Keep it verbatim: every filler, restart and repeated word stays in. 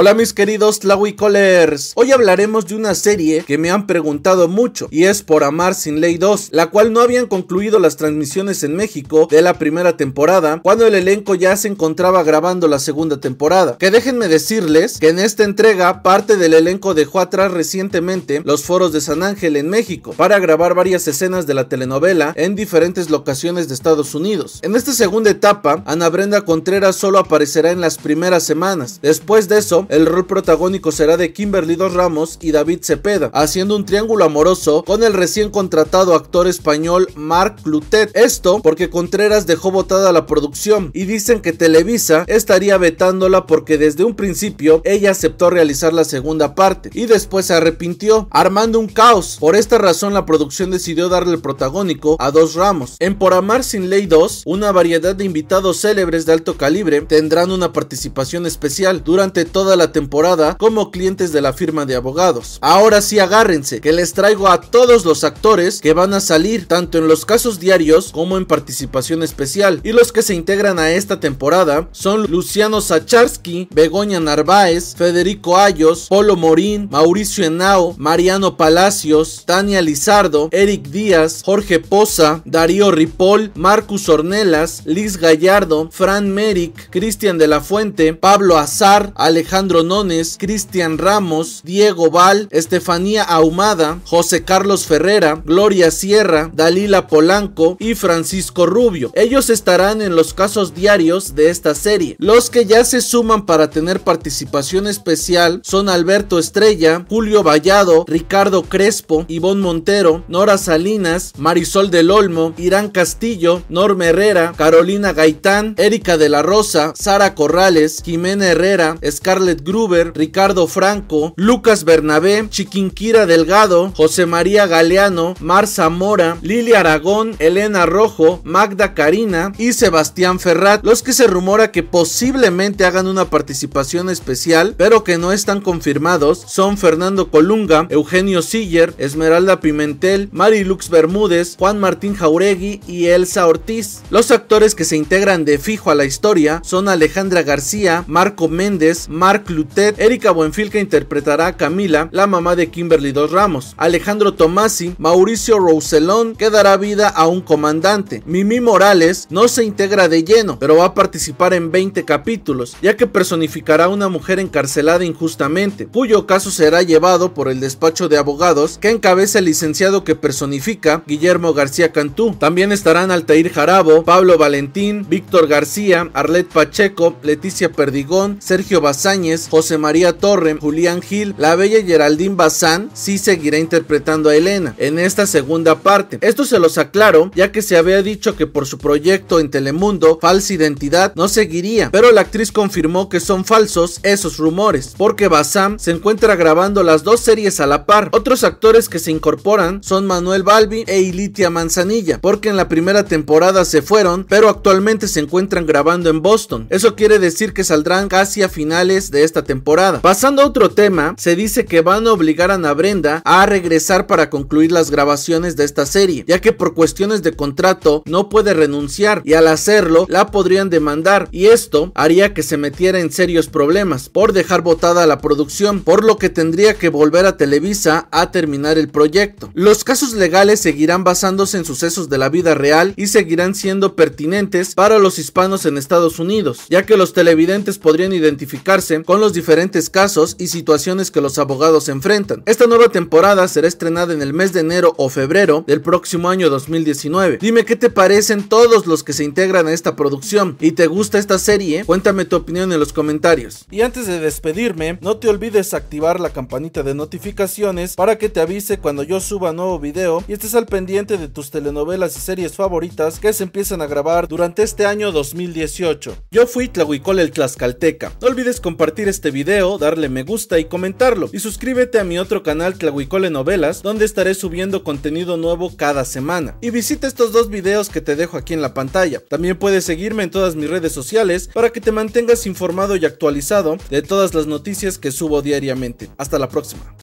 Hola mis queridos Tlahuicolers, hoy hablaremos de una serie que me han preguntado mucho y es Por Amar Sin Ley dos, la cual no habían concluido las transmisiones en México de la primera temporada cuando el elenco ya se encontraba grabando la segunda temporada, que déjenme decirles que en esta entrega parte del elenco dejó atrás recientemente los foros de San Ángel en México para grabar varias escenas de la telenovela en diferentes locaciones de Estados Unidos. En esta segunda etapa Ana Brenda Contreras solo aparecerá en las primeras semanas, después de eso el rol protagónico será de Kimberly Dos Ramos y David Zepeda, haciendo un triángulo amoroso con el recién contratado actor español Marc Clotet. Esto porque Contreras dejó botada la producción y dicen que Televisa estaría vetándola porque desde un principio ella aceptó realizar la segunda parte y después se arrepintió, armando un caos. Por esta razón la producción decidió darle el protagónico a Dos Ramos. En Por Amar Sin Ley dos, una variedad de invitados célebres de alto calibre tendrán una participación especial durante toda la temporada como clientes de la firma de abogados. Ahora sí agárrense, que les traigo a todos los actores que van a salir tanto en los casos diarios como en participación especial, y los que se integran a esta temporada son Luciano Sacharsky, Begoña Narváez, Federico Ayos, Polo Morín, Mauricio Henao, Mariano Palacios, Tania Lizardo, Eric Díaz, Jorge Poza, Darío Ripoll, Marcus Ornelas, Liz Gallardo, Fran Merrick, Cristian de la Fuente, Pablo Azar, Alejandro Andronones, Cristian Ramos, Diego Val, Estefanía Ahumada, José Carlos Ferrera, Gloria Sierra, Dalila Polanco y Francisco Rubio. Ellos estarán en los casos diarios de esta serie. Los que ya se suman para tener participación especial son Alberto Estrella, Julio Vallado, Ricardo Crespo, Ivonne Montero, Nora Salinas, Marisol del Olmo, Irán Castillo, Norma Herrera, Carolina Gaitán, Erika de la Rosa, Sara Corrales, Jimena Herrera, Scarlett Gruber, Ricardo Franco, Lucas Bernabé, Chiquinquira Delgado, José María Galeano, Mar Zamora, Lili Aragón, Elena Rojo, Magda Karina y Sebastián Ferrat, los que se rumora que posiblemente hagan una participación especial, pero que no están confirmados, son Fernando Colunga, Eugenio Siller, Esmeralda Pimentel, Marilux Bermúdez, Juan Martín Jauregui y Elsa Ortiz. Los actores que se integran de fijo a la historia son Alejandra García, Marco Méndez, Marc Clotet, Erika Buenfil, que interpretará a Camila, la mamá de Kimberly Dos Ramos, Alejandro Tomasi, Mauricio Rouselón, que dará vida a un comandante, Mimi Morales no se integra de lleno, pero va a participar en veinte capítulos, ya que personificará a una mujer encarcelada injustamente, cuyo caso será llevado por el despacho de abogados que encabeza el licenciado que personifica, Guillermo García Cantú. También estarán Altair Jarabo, Pablo Valentín, Víctor García, Arlet Pacheco, Leticia Perdigón, Sergio Bazaña, José María Torre, Julián Gil, la bella Geraldine Bazán sí seguirá interpretando a Elena en esta segunda parte. Esto se los aclaro, ya que se había dicho que por su proyecto en Telemundo, Falsa Identidad, no seguiría, pero la actriz confirmó que son falsos esos rumores, porque Bazán se encuentra grabando las dos series a la par. Otros actores que se incorporan son Manuel Balbi e Ilitia Manzanilla, porque en la primera temporada se fueron, pero actualmente se encuentran grabando en Boston. Eso quiere decir que saldrán casi a finales de esta temporada. Pasando a otro tema, se dice que van a obligar a Ana Brenda a regresar para concluir las grabaciones de esta serie, ya que por cuestiones de contrato no puede renunciar y al hacerlo la podrían demandar, y esto haría que se metiera en serios problemas por dejar botada la producción, por lo que tendría que volver a Televisa a terminar el proyecto. Los casos legales seguirán basándose en sucesos de la vida real y seguirán siendo pertinentes para los hispanos en Estados Unidos, ya que los televidentes podrían identificarse con los diferentes casos y situaciones que los abogados enfrentan. Esta nueva temporada será estrenada en el mes de enero o febrero del próximo año dos mil diecinueve. Dime qué te parecen todos los que se integran a esta producción y te gusta esta serie, cuéntame tu opinión en los comentarios. Y antes de despedirme, no te olvides activar la campanita de notificaciones para que te avise cuando yo suba nuevo video y estés al pendiente de tus telenovelas y series favoritas que se empiezan a grabar durante este año dos mil dieciocho. Yo fui Tlahuicol el Tlaxcalteca, no olvides compartir este video, darle me gusta y comentarlo, y suscríbete a mi otro canal Tlahuicole Novelas, donde estaré subiendo contenido nuevo cada semana, y visita estos dos videos que te dejo aquí en la pantalla. También puedes seguirme en todas mis redes sociales para que te mantengas informado y actualizado de todas las noticias que subo diariamente. Hasta la próxima.